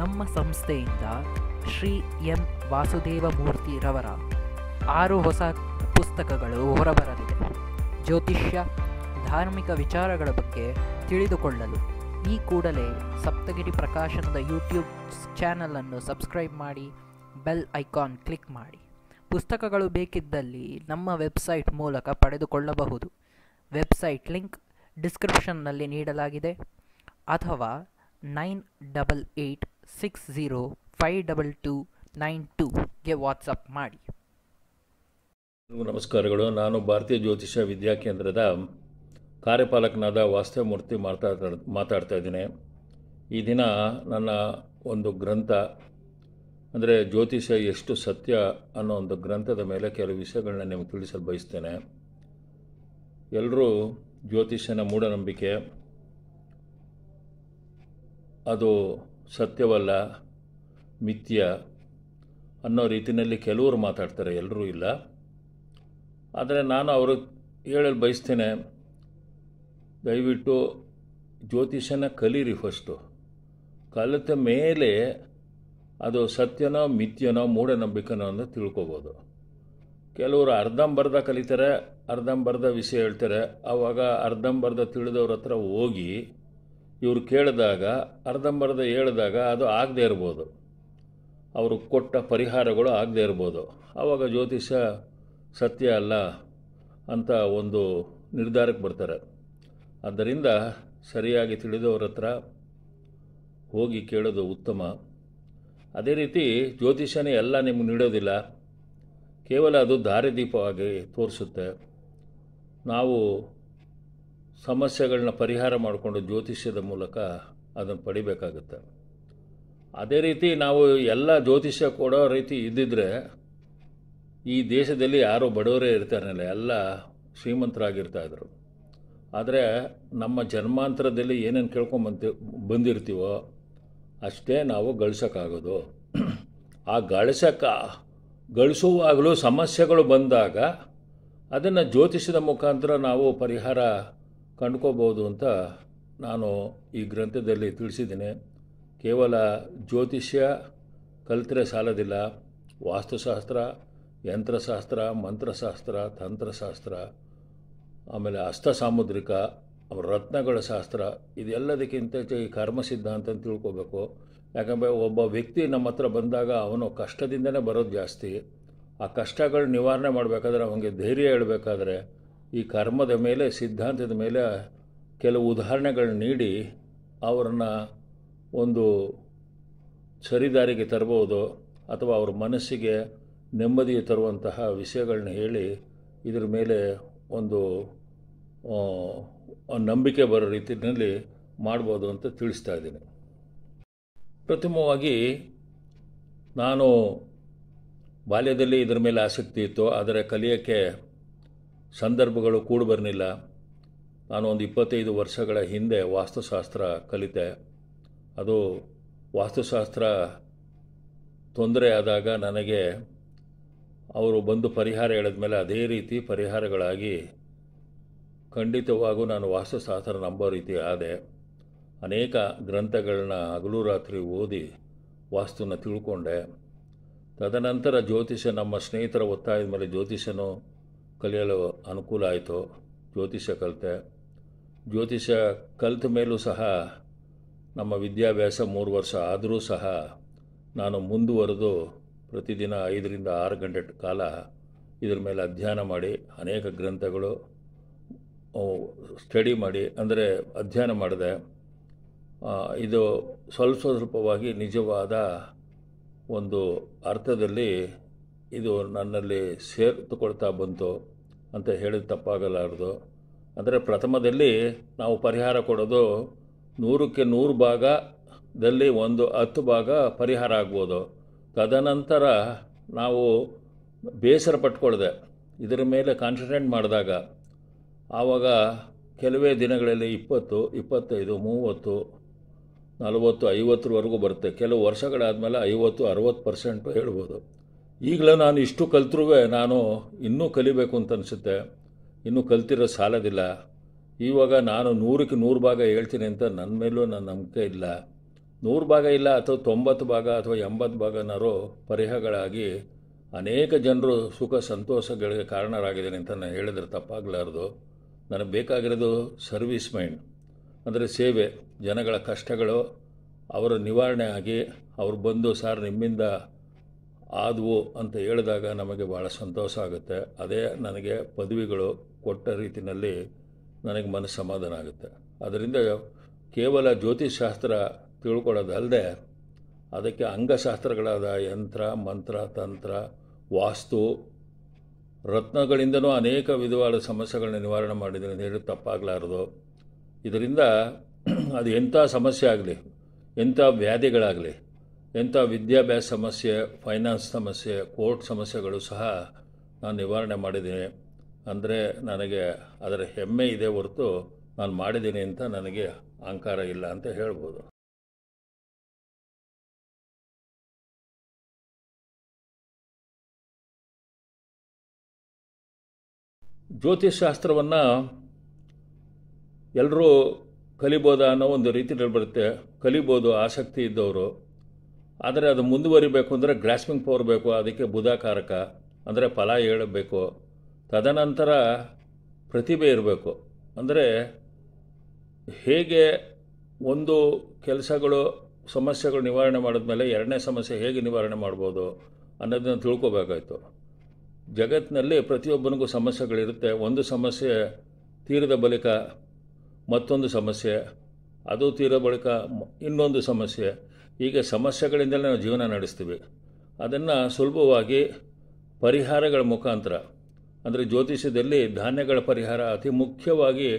ನಮ್ಮ ಸಂಸ್ಥೆಯಿಂದ ಶ್ರೀ ಎಂ. ವಾಸುದೇವ ಮೂರ್ತಿ ರವರ 6 ಹೊಸ ಪುಸ್ತಕಗಳು ಹೊರಬರಲಿದೆ. ಜ್ಯೋತಿಷ್ಯ, ಧಾರ್ಮಿಕ ವಿಚಾರಗಳ ಬಗ್ಗೆ ತಿಳಿದುಕೊಳ್ಳಲು ಈ ಕೂಡಲೇ ಸಪ್ತಗಿರಿ ಪ್ರಕಾಶನದ ಯೂಟ್ಯೂಬ್ ಚಾನಲನ್ನು ಸಬ್ಸ್ಕ್ರೈಬ್ ಮಾಡಿ, ಬೆಲ್ ಐಕಾನ್ ಕ್ಲಿಕ್ ಮಾಡಿ. ಪುಸ್ತಕಗಳು ಬೇಕಿದ್ದಲ್ಲಿ ನಮ್ಮ ವೆಬ್ಸೈಟ್ ಮೂಲಕ ಪಡೆದುಕೊಳ್ಳಬಹುದು. ವೆಬ್ಸೈಟ್ ಲಿಂಕ್ ಡಿಸ್ಕ್ರಿಪ್ಷನ್ನಲ್ಲಿ ನೀಡಲಾಗಿದೆ. ಅಥವಾ 9886052292ಗೆ ವಾಟ್ಸಪ್ ಮಾಡಿ. ನಮಸ್ಕಾರಗಳು. ನಾನು ಭಾರತೀಯ ಜ್ಯೋತಿಷ ವಿದ್ಯಾಕೇಂದ್ರದ ಕಾರ್ಯಪಾಲಕನಾದ ವಾಸುದೇವ ಮೂರ್ತಿ ಮಾತಾಡ್ತಾ ಇದ್ದೀನಿ. ಈ ದಿನ ನನ್ನ ಒಂದು ಗ್ರಂಥ ಅಂದರೆ ಜ್ಯೋತಿಷ ಎಷ್ಟು ಸತ್ಯ ಅನ್ನೋ ಒಂದು ಗ್ರಂಥದ ಮೇಲೆ ಕೆಲವು ವಿಷಯಗಳನ್ನ ನಿಮಗೆ ತಿಳಿಸಲು ಬಯಸ್ತೇನೆ. ಎಲ್ಲರೂ ಜ್ಯೋತಿಷನ ಮೂಢನಂಬಿಕೆ, ಅದು ಸತ್ಯವಲ್ಲ, ಮಿಥ್ಯ ಅನ್ನೋ ರೀತಿಯಲ್ಲಿ ಕೆಲವರು ಮಾತಾಡ್ತಾರೆ, ಎಲ್ಲರೂ ಇಲ್ಲ. ಆದರೆ ನಾನು ಅವರು ಹೇಳಲು ಬಯಸ್ತೇನೆ, ದಯವಿಟ್ಟು ಜ್ಯೋತಿಷನ ಕಲೀರಿ. ಫಸ್ಟು ಕಲಿತ ಮೇಲೆ ಅದು ಸತ್ಯನೋ ಮಿಥ್ಯನೋ ಮೂಢನಂಬಿಕೆನೋ ಅಂತ ತಿಳ್ಕೊಬೋದು. ಕೆಲವರು ಅರ್ಧಂಬರ್ಧ ಕಲಿತಾರೆ, ಅರ್ಧಂಬರ್ಧ ವಿಷಯ ಹೇಳ್ತಾರೆ. ಆವಾಗ ಅರ್ಧಂಬರ್ಧ ತಿಳಿದವ್ರ ಹತ್ರ ಹೋಗಿ ಇವರು ಕೇಳಿದಾಗ, ಅರ್ಧಂಬರ್ಧ ಹೇಳಿದಾಗ ಅದು ಆಗದೇ ಇರ್ಬೋದು, ಅವರು ಕೊಟ್ಟ ಪರಿಹಾರಗಳು ಆಗದೇ ಇರ್ಬೋದು. ಆವಾಗ ಜ್ಯೋತಿಷ ಸತ್ಯ ಅಲ್ಲ ಅಂತ ಒಂದು ನಿರ್ಧಾರಕ್ಕೆ ಬರ್ತಾರೆ. ಆದ್ದರಿಂದ ಸರಿಯಾಗಿ ತಿಳಿದವ್ರ ಹತ್ರ ಹೋಗಿ ಕೇಳೋದು ಉತ್ತಮ. ಅದೇ ರೀತಿ ಜ್ಯೋತಿಷನೇ ಎಲ್ಲ ನಿಮ್ಗೆ ನೀಡೋದಿಲ್ಲ, ಕೇವಲ ಅದು ದಾರಿದೀಪವಾಗಿ ತೋರಿಸುತ್ತೆ. ನಾವು ಸಮಸ್ಯೆಗಳನ್ನ ಪರಿಹಾರ ಮಾಡಿಕೊಂಡು ಜ್ಯೋತಿಷ್ಯದ ಮೂಲಕ ಅದನ್ನು ಪಡಿಬೇಕಾಗುತ್ತೆ. ಅದೇ ರೀತಿ ನಾವು ಎಲ್ಲ ಜ್ಯೋತಿಷ್ಯ ಕೊಡೋ ರೀತಿ ಇದ್ದಿದ್ದರೆ ಈ ದೇಶದಲ್ಲಿ ಯಾರೂ ಬಡವರೇ ಇರ್ತಾರಲ್ಲ, ಎಲ್ಲ ಶ್ರೀಮಂತರಾಗಿರ್ತಾಯಿದ್ರು. ಆದರೆ ನಮ್ಮ ಜನ್ಮಾಂತರದಲ್ಲಿ ಏನೇನು ಕೇಳ್ಕೊಂಡು ಬಂದಿರ್ತೀವೋ ಅಷ್ಟೇ ನಾವು ಗಳಿಸೋಕ್ಕಾಗೋದು. ಆ ಗಳಿಸುವಾಗಲೂ ಸಮಸ್ಯೆಗಳು ಬಂದಾಗ ಅದನ್ನು ಜ್ಯೋತಿಷ್ಯದ ಮುಖಾಂತರ ನಾವು ಪರಿಹಾರ ಕಂಡುಕೋಬೋದು ಅಂತ ನಾನು ಈ ಗ್ರಂಥದಲ್ಲಿ ತಿಳಿಸಿದ್ದೀನಿ. ಕೇವಲ ಜ್ಯೋತಿಷ್ಯ ಕಲಿತರೆ ಸಾಲೋದಿಲ್ಲ. ವಾಸ್ತುಶಾಸ್ತ್ರ, ಯಂತ್ರಶಾಸ್ತ್ರ, ಮಂತ್ರಶಾಸ್ತ್ರ, ತಂತ್ರಶಾಸ್ತ್ರ, ಆಮೇಲೆ ಅಸ್ತ ಸಾಮುದ್ರಿಕ, ರತ್ನಗಳ ಶಾಸ್ತ್ರ, ಇದೆಲ್ಲದಕ್ಕಿಂತ ಕರ್ಮ ಸಿದ್ಧಾಂತ ಅಂತ ತಿಳ್ಕೋಬೇಕು. ಯಾಕಂದರೆ ಒಬ್ಬ ವ್ಯಕ್ತಿ ನಮ್ಮ ಹತ್ರ ಬಂದಾಗ ಅವನು ಕಷ್ಟದಿಂದನೇ ಬರೋದು ಜಾಸ್ತಿ. ಆ ಕಷ್ಟಗಳು ನಿವಾರಣೆ ಮಾಡಬೇಕಾದ್ರೆ, ಅವನಿಗೆ ಧೈರ್ಯ ಹೇಳಬೇಕಾದ್ರೆ ಈ ಕರ್ಮದ ಮೇಲೆ, ಸಿದ್ಧಾಂತದ ಮೇಲೆ ಕೆಲವು ಉದಾಹರಣೆಗಳು ನೀಡಿ ಅವರನ್ನು ಒಂದು ಸರಿದಾರಿಗೆ ತರಬಹುದು, ಅಥವಾ ಅವ್ರ ಮನಸ್ಸಿಗೆ ನೆಮ್ಮದಿ ತರುವಂತಹ ವಿಷಯಗಳನ್ನ ಹೇಳಿ ಇದರ ಮೇಲೆ ಒಂದು ನಂಬಿಕೆ ಬರೋ ರೀತಿಯಲ್ಲಿ ಮಾಡ್ಬೋದು ಅಂತ ತಿಳಿಸ್ತಾ ಇದ್ದೀನಿ. ಪ್ರಥಮವಾಗಿ ನಾನು ಬಾಲ್ಯದಲ್ಲಿ ಇದರ ಮೇಲೆ ಆಸಕ್ತಿ ಇತ್ತು, ಆದರೆ ಕಲಿಯೋಕ್ಕೆ ಸಂದರ್ಭಗಳು ಕೂಡ ಬರಲಿಲ್ಲ. ನಾನು ಒಂದು 25 ವರ್ಷಗಳ ಹಿಂದೆ ವಾಸ್ತುಶಾಸ್ತ್ರ ಕಲಿತೆ. ಅದು ವಾಸ್ತುಶಾಸ್ತ್ರ ತೊಂದರೆ ಆದಾಗ ನನಗೆ ಅವರು ಬಂದು ಪರಿಹಾರ ಹೇಳಿದ್ಮೇಲೆ ಅದೇ ರೀತಿ ಪರಿಹಾರಗಳಾಗಿ ಖಂಡಿತವಾಗೂ ನಾನು ವಾಸ್ತುಶಾಸ್ತ್ರ ನಂಬೋ ರೀತಿ ಆದೆ. ಅನೇಕ ಗ್ರಂಥಗಳನ್ನ ಹಗಲು ರಾತ್ರಿ ಓದಿ ವಾಸ್ತುನ ತಿಳ್ಕೊಂಡೆ. ತದನಂತರ ಜ್ಯೋತಿಷ, ನಮ್ಮ ಸ್ನೇಹಿತರ ಒತ್ತಾಯದ ಮೇಲೆ ಜ್ಯೋತಿಷನು ಕಲಿಯಲು ಅನುಕೂಲ ಆಯಿತು. ಜ್ಯೋತಿಷ್ಯ ಕಲಿತೆ. ಜ್ಯೋತಿಷ್ಯ ಕಲಿತ ಮೇಲೂ ಸಹ ನಮ್ಮ ವಿದ್ಯಾಭ್ಯಾಸ 3 ವರ್ಷ ಆದರೂ ಸಹ ನಾನು ಮುಂದುವರೆದು ಪ್ರತಿದಿನ 5 ರಿಂದ 6 ಗಂಟೆ ಕಾಲ ಇದರ ಮೇಲೆ ಅಧ್ಯಯನ ಮಾಡಿ, ಅನೇಕ ಗ್ರಂಥಗಳು ಸ್ಟಡಿ ಮಾಡಿ, ಅಂದರೆ ಅಧ್ಯಯನ ಮಾಡಿದೆ. ಇದು ಸ್ವಲ್ಪ ಸ್ವಲ್ಪವಾಗಿ ನಿಜವಾದ ಒಂದು ಅರ್ಥದಲ್ಲಿ ಇದು ನನ್ನಲ್ಲಿ ಸೇರ್ತುಕೊಳ್ತಾ ಬಂತು ಅಂತ ಹೇಳಿದ ತಪ್ಪಾಗಲಾರದು. ಅಂದರೆ ಪ್ರಥಮದಲ್ಲಿ ನಾವು ಪರಿಹಾರ ಕೊಡೋದು 100ಕ್ಕೆ 100 ಭಾಗದಲ್ಲಿ ಒಂದು 10 ಭಾಗ ಪರಿಹಾರ ಆಗ್ಬೋದು. ತದನಂತರ ನಾವು ಬೇಸರ ಪಟ್ಕೊಳ್ಳದೆ ಇದರ ಮೇಲೆ ಕಾನ್ಸಂಟ್ರೇಟ್ ಮಾಡಿದಾಗ ಆವಾಗ ಕೆಲವೇ ದಿನಗಳಲ್ಲಿ 20, 25, 30, 40, 50ವರೆಗೂ ಬರುತ್ತೆ. ಕೆಲವು ವರ್ಷಗಳಾದಮೇಲೆ 50-60% ಹೇಳ್ಬೋದು. ಈಗಲೂ ನಾನು ಇಷ್ಟು ಕಲಿತ್ರೂ ನಾನು ಇನ್ನೂ ಕಲಿಬೇಕು ಅಂತ ಅನಿಸುತ್ತೆ, ಇನ್ನೂ ಕಲ್ತಿರೋ ಸಾಲೋದಿಲ್ಲ. ಇವಾಗ ನಾನು 100ಕ್ಕೆ 100 ಭಾಗ ಹೇಳ್ತೀನಿ ಅಂತ ನನ್ನ ಮೇಲೂ ನನ್ನ ನಂಬಿಕೆ ಇಲ್ಲ. 100 ಭಾಗ ಇಲ್ಲ ಅಥವಾ 90 ಭಾಗ ಅಥವಾ 80 ಭಾಗನಾರು ಪರಿಹಾರಗಳಾಗಿ ಅನೇಕ ಜನರು ಸುಖ ಸಂತೋಷಗಳಿಗೆ ಕಾರಣರಾಗಿದ್ದೇನೆ ಅಂತ ನಾನು ಹೇಳಿದ್ರೆ ತಪ್ಪಾಗಲಾರದು. ನನಗೆ ಬೇಕಾಗಿರೋದು ಸರ್ವಿಸ್ ಮೈಂಡ್, ಅಂದರೆ ಸೇವೆ, ಜನಗಳ ಕಷ್ಟಗಳು ಅವರ ನಿವಾರಣೆ ಆಗಿ ಅವರು ಬಂದು ಸಾರ್ ನಿಮ್ಮಿಂದ ಆದವು ಅಂತ ಹೇಳಿದಾಗ ನಮಗೆ ಭಾಳ ಸಂತೋಷ ಆಗುತ್ತೆ. ಅದೇ ನನಗೆ ಪದವಿಗಳು ಕೊಟ್ಟ ರೀತಿಯಲ್ಲಿ ನನಗೆ ಮನಸ್ಸು ಸಮಾಧಾನ ಆಗುತ್ತೆ. ಅದರಿಂದ ಕೇವಲ ಜ್ಯೋತಿಷಶಾಸ್ತ್ರ ತಿಳ್ಕೊಳ್ಳೋದಲ್ಲದೆ ಅದಕ್ಕೆ ಅಂಗಶಾಸ್ತ್ರಗಳಾದ ಯಂತ್ರ, ಮಂತ್ರ, ತಂತ್ರ, ವಾಸ್ತು, ರತ್ನಗಳಿಂದನೂ ಅನೇಕ ವಿಧವಾದ ಸಮಸ್ಯೆಗಳನ್ನ ನಿವಾರಣೆ ಮಾಡಿದರೆ ಹೇಳಿ ತಪ್ಪಾಗಲಾರದು. ಇದರಿಂದ ಅದು ಎಂಥ ಸಮಸ್ಯೆ ಆಗಲಿ, ಎಂಥ ವ್ಯಾಧಿಗಳಾಗಲಿ, ಎಂಥ ವಿದ್ಯಾಭ್ಯಾಸ ಸಮಸ್ಯೆ, ಫೈನಾನ್ಸ್ ಸಮಸ್ಯೆ, ಕೋರ್ಟ್ ಸಮಸ್ಯೆಗಳು ಸಹ ನಾನು ನಿವಾರಣೆ ಮಾಡಿದ್ದೀನಿ. ಅಂದರೆ ನನಗೆ ಅದರ ಹೆಮ್ಮೆ ಇದೆ ಹೊರತು ನಾನು ಮಾಡಿದ್ದೀನಿ ಅಂತ ನನಗೆ ಅಹಂಕಾರ ಇಲ್ಲ ಅಂತ ಹೇಳ್ಬೋದು. ಜ್ಯೋತಿಷಶಾಸ್ತ್ರವನ್ನು ಎಲ್ಲರೂ ಕಲಿಬೋದ ಅನ್ನೋ ಒಂದು ರೀತಿಯಲ್ಲಿ ಬರುತ್ತೆ. ಕಲಿಬೋದು ಆಸಕ್ತಿ ಇದ್ದವರು, ಆದರೆ ಅದು ಮುಂದುವರಿಬೇಕು ಅಂದರೆ ಗ್ರಾಸ್ಪಿಂಗ್ ಪವರ್ ಬೇಕು. ಅದಕ್ಕೆ ಬುಧಾಕಾರಕ ಅಂದರೆ ಫಲ ಹೇಳಬೇಕು, ತದನಂತರ ಪ್ರತಿಭೆ ಇರಬೇಕು. ಅಂದರೆ ಹೇಗೆ ಒಂದು ಕೆಲಸಗಳು ಸಮಸ್ಯೆಗಳು ನಿವಾರಣೆ ಮಾಡಿದ್ಮೇಲೆ ಎರಡನೇ ಸಮಸ್ಯೆ ಹೇಗೆ ನಿವಾರಣೆ ಮಾಡ್ಬೋದು ಅನ್ನೋದನ್ನು ತಿಳ್ಕೋಬೇಕಾಯಿತು. ಜಗತ್ತಿನಲ್ಲಿ ಪ್ರತಿಯೊಬ್ಬನಿಗೂ ಸಮಸ್ಯೆಗಳಿರುತ್ತೆ. ಒಂದು ಸಮಸ್ಯೆ ತೀರಿದ ಬಳಿಕ ಮತ್ತೊಂದು ಸಮಸ್ಯೆ, ಅದು ತೀರೋ ಬಳಿಕ ಇನ್ನೊಂದು ಸಮಸ್ಯೆ, ಹೀಗೆ ಸಮಸ್ಯೆಗಳಿಂದಲೇ ನಾವು ಜೀವನ ನಡೆಸ್ತೀವಿ. ಅದನ್ನು ಸುಲಭವಾಗಿ ಪರಿಹಾರಗಳ ಮುಖಾಂತರ, ಅಂದರೆ ಜ್ಯೋತಿಷ್ಯದಲ್ಲಿ ಧಾನ್ಯಗಳ ಪರಿಹಾರ ಅತಿ ಮುಖ್ಯವಾಗಿ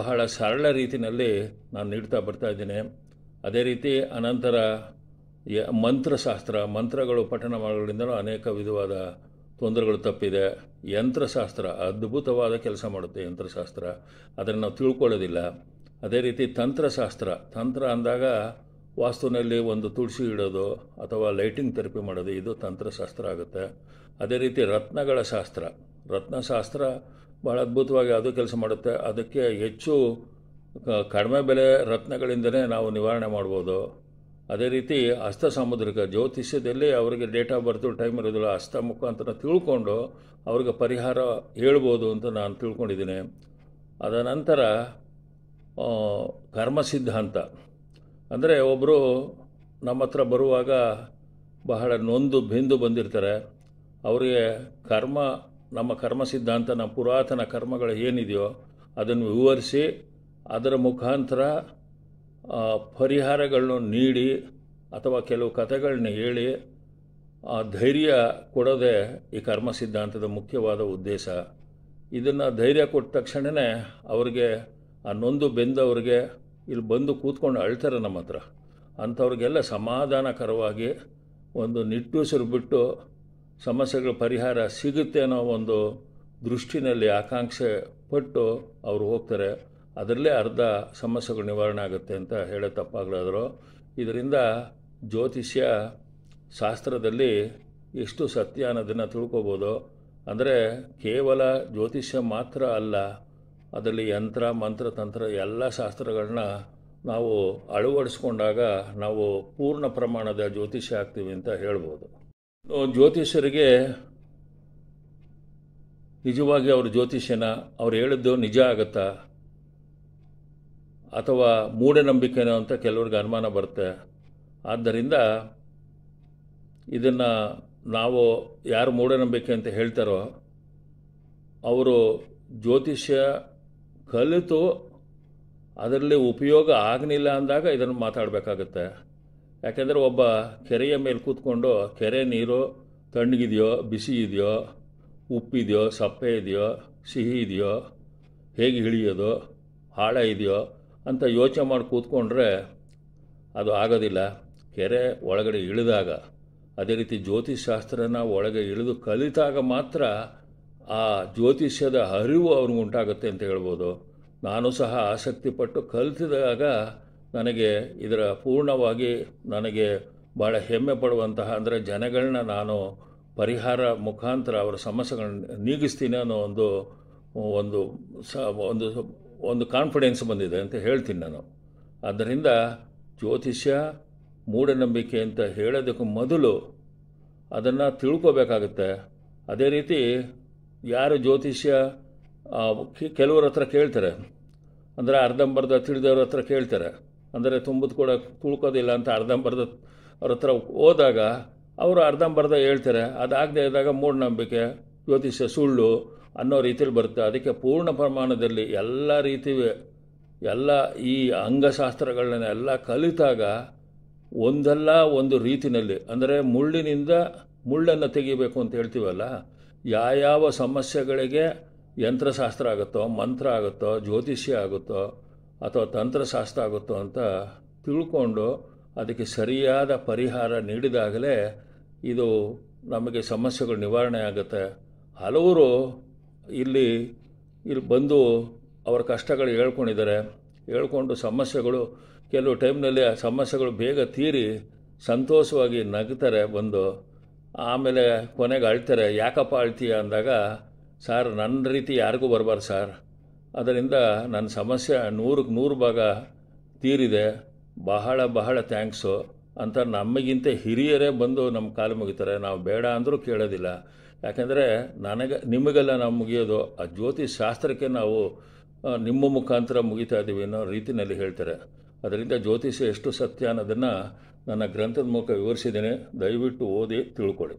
ಬಹಳ ಸರಳ ರೀತಿಯಲ್ಲಿ ನಾನು ನೀಡ್ತಾ ಬರ್ತಾಯಿದ್ದೇನೆ. ಅದೇ ರೀತಿ ಅನಂತರ ಮಂತ್ರಶಾಸ್ತ್ರ, ಮಂತ್ರಗಳು ಪಠಣ ಮಾಡೋದ್ರಿಂದಲೂ ಅನೇಕ ವಿಧವಾದ ತೊಂದರೆಗಳು ತಪ್ಪಿದೆ. ಯಂತ್ರಶಾಸ್ತ್ರ ಅದ್ಭುತವಾದ ಕೆಲಸ ಮಾಡುತ್ತೆ ಯಂತ್ರಶಾಸ್ತ್ರ, ಅದನ್ನು ನಾವು ತಿಳ್ಕೊಳ್ಳೋದಿಲ್ಲ. ಅದೇ ರೀತಿ ತಂತ್ರಶಾಸ್ತ್ರ, ತಂತ್ರ ಅಂದಾಗ ವಾಸ್ತುವಿನಲ್ಲಿ ಒಂದು ತುಳಸಿ ಇಡೋದು ಅಥವಾ ಲೈಟಿಂಗ್ ಥೆರಪಿ ಮಾಡೋದು, ಇದು ತಂತ್ರಶಾಸ್ತ್ರ ಆಗುತ್ತೆ. ಅದೇ ರೀತಿ ರತ್ನಗಳ ಶಾಸ್ತ್ರ, ರತ್ನಶಾಸ್ತ್ರ ಬಹಳ ಅದ್ಭುತವಾಗಿ ಅದು ಕೆಲಸ ಮಾಡುತ್ತೆ. ಅದಕ್ಕೆ ಹೆಚ್ಚು ಕಡಿಮೆ ಬೆಲೆ ರತ್ನಗಳಿಂದಲೇ ನಾವು ನಿವಾರಣೆ ಮಾಡ್ಬೋದು. ಅದೇ ರೀತಿ ಅಸ್ತ ಸಾಮುದ್ರಿಕ, ಜ್ಯೋತಿಷ್ಯದಲ್ಲಿ ಅವರಿಗೆ ಡೇಟ್ ಆಫ್ ಬರ್ತು ಟೈಮ್ ಇರೋದಿಲ್ಲ, ಅಸ್ತ ಮುಖಾಂತರ ತಿಳ್ಕೊಂಡು ಅವ್ರಿಗೆ ಪರಿಹಾರ ಹೇಳ್ಬೋದು ಅಂತ ನಾನು ತಿಳ್ಕೊಂಡಿದ್ದೀನಿ. ಅದರ ನಂತರ ಕರ್ಮ ಸಿದ್ಧಾಂತ, ಅಂದರೆ ಒಬ್ಬರು ನಮ್ಮ ಹತ್ರ ಬರುವಾಗ ಬಹಳ ನೊಂದು ಬೆಂದು ಬಂದಿರ್ತಾರೆ. ಅವರಿಗೆ ಕರ್ಮ, ನಮ್ಮ ಕರ್ಮ ಸಿದ್ಧಾಂತ, ನಮ್ಮ ಪುರಾತನ ಕರ್ಮಗಳು ಏನಿದೆಯೋ ಅದನ್ನು ವಿವರಿಸಿ ಅದರ ಮುಖಾಂತರ ಪರಿಹಾರಗಳನ್ನು ನೀಡಿ ಅಥವಾ ಕೆಲವು ಕಥೆಗಳನ್ನ ಹೇಳಿ ಧೈರ್ಯ ಕೊಡೋದೇ ಈ ಕರ್ಮ ಸಿದ್ಧಾಂತದ ಮುಖ್ಯವಾದ ಉದ್ದೇಶ. ಇದನ್ನು ಧೈರ್ಯ ಕೊಟ್ಟ ತಕ್ಷಣವೇ ಅವರಿಗೆ ಆ ನೊಂದು ಬೆಂದವ್ರಿಗೆ ಇಲ್ಲಿ ಬಂದು ಕೂತ್ಕೊಂಡು ಅಳ್ತಾರೆ ನಮ್ಮ ಹತ್ರ, ಅಂಥವ್ರಿಗೆಲ್ಲ ಸಮಾಧಾನಕರವಾಗಿ ಒಂದು ನಿಟ್ಟುಸಿರು ಬಿಟ್ಟು ಸಮಸ್ಯೆಗಳ ಪರಿಹಾರ ಸಿಗುತ್ತೆ ಅನ್ನೋ ಒಂದು ದೃಷ್ಟಿನಲ್ಲಿ ಆಕಾಂಕ್ಷೆ ಪಟ್ಟು ಅವರು ಹೋಗ್ತಾರೆ. ಅದರಲ್ಲೇ ಅರ್ಧ ಸಮಸ್ಯೆಗಳು ನಿವಾರಣೆ ಆಗುತ್ತೆ ಅಂತ ಹೇಳೋ ತಪ್ಪಾಗಲಾದರು. ಇದರಿಂದ ಜ್ಯೋತಿಷ್ಯ ಶಾಸ್ತ್ರದಲ್ಲಿ ಎಷ್ಟು ಸತ್ಯ ಅನ್ನೋದನ್ನು ತಿಳ್ಕೊಬೋದು. ಅಂದರೆ ಕೇವಲ ಜ್ಯೋತಿಷ್ಯ ಮಾತ್ರ ಅಲ್ಲ, ಅದರಲ್ಲಿ ಯಂತ್ರ, ಮಂತ್ರ, ತಂತ್ರ ಎಲ್ಲ ಶಾಸ್ತ್ರಗಳನ್ನ ನಾವು ಅಳವಡಿಸ್ಕೊಂಡಾಗ ನಾವು ಪೂರ್ಣ ಪ್ರಮಾಣದ ಜ್ಯೋತಿಷ್ಯ ಆಗ್ತೀವಿ ಅಂತ ಹೇಳ್ಬೋದು. ಜ್ಯೋತಿಷ್ಯರಿಗೆ ನಿಜವಾಗಿ ಅವ್ರ ಜ್ಯೋತಿಷ್ಯನ ಅವ್ರು ಹೇಳಿದ್ದು ನಿಜ ಆಗುತ್ತಾ ಅಥವಾ ಮೂಢನಂಬಿಕೆನೋ ಅಂತ ಕೆಲವ್ರಿಗೆ ಅನುಮಾನ ಬರುತ್ತೆ. ಆದ್ದರಿಂದ ಇದನ್ನು ನಾವು ಯಾರು ಮೂಢನಂಬಿಕೆ ಅಂತ ಹೇಳ್ತಾರೋ ಅವರು ಜ್ಯೋತಿಷ್ಯ ಕಲಿತು ಅದರಲ್ಲಿ ಉಪಯೋಗ ಆಗಲಿಲ್ಲ ಅಂದಾಗ ಇದನ್ನು ಮಾತಾಡಬೇಕಾಗತ್ತೆ. ಯಾಕೆಂದರೆ ಒಬ್ಬ ಕೆರೆಯ ಮೇಲೆ ಕೂತ್ಕೊಂಡು ಕೆರೆ ನೀರು ತಣ್ಣಗಿದೆಯೋ, ಬಿಸಿ ಇದೆಯೋ, ಉಪ್ಪಿದೆಯೋ, ಸಪ್ಪೆ ಇದೆಯೋ, ಸಿಹಿ ಇದೆಯೋ, ಹೇಗೆ ಹಿಡಿಯೋದು, ಆಳ ಇದೆಯೋ ಅಂತ ಯೋಚನೆ ಮಾಡಿ ಕೂತ್ಕೊಂಡ್ರೆ ಅದು ಆಗೋದಿಲ್ಲ. ಕೆರೆ ಒಳಗಡೆ ಇಳಿದಾಗ, ಅದೇ ರೀತಿ ಜ್ಯೋತಿಷಶಾಸ್ತ್ರನ ಒಳಗೆ ಇಳಿದು ಕಲಿತಾಗ ಮಾತ್ರ ಆ ಜ್ಯೋತಿಷ್ಯದ ಅರಿವು ಅವ್ರಿಗೆ ಉಂಟಾಗುತ್ತೆ ಅಂತ ಹೇಳ್ಬೋದು. ನಾನು ಸಹ ಆಸಕ್ತಿ ಪಟ್ಟು ಕಲಿತಿದಾಗ ನನಗೆ ಇದರ ಪೂರ್ಣವಾಗಿ ನನಗೆ ಭಾಳ ಹೆಮ್ಮೆ ಪಡುವಂತಹ, ಅಂದರೆ ಜನಗಳನ್ನ ನಾನು ಪರಿಹಾರ ಮುಖಾಂತರ ಅವರ ಸಮಸ್ಯೆಗಳನ್ನ ನೀಗಿಸ್ತೀನಿ ಅನ್ನೋ ಒಂದು ಒಂದು ಒಂದು ಒಂದು ಕಾನ್ಫಿಡೆನ್ಸ್ ಬಂದಿದೆ ಅಂತ ಹೇಳ್ತೀನಿ ನಾನು. ಆದ್ದರಿಂದ ಜ್ಯೋತಿಷ್ಯ ಮೂಢನಂಬಿಕೆ ಅಂತ ಹೇಳೋದಕ್ಕೂ ಮೊದಲು ಅದನ್ನು ತಿಳ್ಕೋಬೇಕಾಗುತ್ತೆ. ಅದೇ ರೀತಿ ಯಾರು ಜ್ಯೋತಿಷ್ಯ ಕೆಲವ್ರ ಹತ್ರ ಕೇಳ್ತಾರೆ, ಅಂದರೆ ಅರ್ಧಂಬರ್ಧ ತಿಳಿದವ್ರ ಹತ್ರ ಕೇಳ್ತಾರೆ, ಅಂದರೆ ತುಂಬಿದ ಕೂಡ ತುಳ್ಕೋದಿಲ್ಲ ಅಂತ ಅರ್ಧಂಬರ್ಧ ಅವ್ರ ಹತ್ರ ಹೋದಾಗ ಅವರು ಅರ್ಧಂಬರ್ಧ ಹೇಳ್ತಾರೆ. ಅದಾಗದೇ ಇದ್ದಾಗ ಮೂಢನಂಬಿಕೆ, ಜ್ಯೋತಿಷ್ಯ ಸುಳ್ಳು ಅನ್ನೋ ರೀತಿಯಲ್ಲಿ ಬರುತ್ತೆ. ಅದಕ್ಕೆ ಪೂರ್ಣ ಪ್ರಮಾಣದಲ್ಲಿ ಎಲ್ಲ ರೀತಿಯ ಎಲ್ಲ ಈ ಅಂಗಶಾಸ್ತ್ರಗಳನ್ನೆಲ್ಲ ಕಲಿತಾಗ ಒಂದಲ್ಲ ಒಂದು ರೀತಿಯಲ್ಲಿ, ಅಂದರೆ ಮುಳ್ಳಿನಿಂದ ಮುಳ್ಳನ್ನು ತೆಗಿಬೇಕು ಅಂತ ಹೇಳ್ತೀವಲ್ಲ, ಯಾವ್ಯಾವ ಸಮಸ್ಯೆಗಳಿಗೆ ಯಂತ್ರಶಾಸ್ತ್ರ ಆಗುತ್ತೋ, ಮಂತ್ರ ಆಗುತ್ತೋ, ಜ್ಯೋತಿಷ್ಯ ಆಗುತ್ತೋ ಅಥವಾ ತಂತ್ರಶಾಸ್ತ್ರ ಆಗುತ್ತೋ ಅಂತ ತಿಳ್ಕೊಂಡು ಅದಕ್ಕೆ ಸರಿಯಾದ ಪರಿಹಾರ ನೀಡಿದಾಗಲೇ ಇದು ನಮಗೆ ಸಮಸ್ಯೆಗಳು ನಿವಾರಣೆ ಆಗುತ್ತೆ. ಹಲವರು ಇಲ್ಲಿ ಬಂದು ಅವರ ಕಷ್ಟಗಳು ಹೇಳ್ಕೊಂಡಿದ್ದಾರೆ. ಹೇಳ್ಕೊಂಡು ಸಮಸ್ಯೆಗಳು ಕೆಲವು ಟೈಮ್ನಲ್ಲಿ ಆ ಸಮಸ್ಯೆಗಳು ಬೇಗ ತೀರಿ ಸಂತೋಷವಾಗಿ ನಗ್ತಾರೆ ಬಂದು. ಆಮೇಲೆ ಕೊನೆಗೆ ಅಳ್ತಾರೆ, ಯಾಕಪ್ಪ ಅಳ್ತೀಯ ಅಂದಾಗ, ಸರ್ ನನ್ನ ರೀತಿ ಯಾರಿಗೂ ಬರಬಾರ್ದು ಸರ್, ಅದರಿಂದ ನನ್ನ ಸಮಸ್ಯೆ 100ಕ್ಕೆ 100% ತೀರಿದೆ, ಬಹಳ ಬಹಳ ಥ್ಯಾಂಕ್ಸು ಅಂತ ನಮಗಿಂತ ಹಿರಿಯರೇ ಬಂದು ನಮ್ಮ ಕಾಲು ಮುಗಿತಾರೆ. ನಾವು ಬೇಡ ಅಂದರೂ ಕೇಳೋದಿಲ್ಲ. ಯಾಕೆಂದರೆ ನನಗೆ ನಿಮಗೆಲ್ಲ ನಾವು ಮುಗಿಯೋದು ಆ ಜ್ಯೋತಿಷ್ ಶಾಸ್ತ್ರಕ್ಕೆ, ನಾವು ನಿಮ್ಮ ಮುಖಾಂತರ ಮುಗಿತಾ ಇದ್ದೀವಿ ಅನ್ನೋ ರೀತಿಯಲ್ಲಿ ಹೇಳ್ತಾರೆ. ಅದರಿಂದ ಜ್ಯೋತಿಷ್ಯ ಎಷ್ಟು ಸತ್ಯ ಅನ್ನೋದನ್ನು ನನ್ನ ಗ್ರಂಥದ ಮೂಲಕ ವಿವರಿಸಿದ್ದೀನಿ. ದಯವಿಟ್ಟು ಓದಿ ತಿಳ್ಕೊಳ್ಳಿ.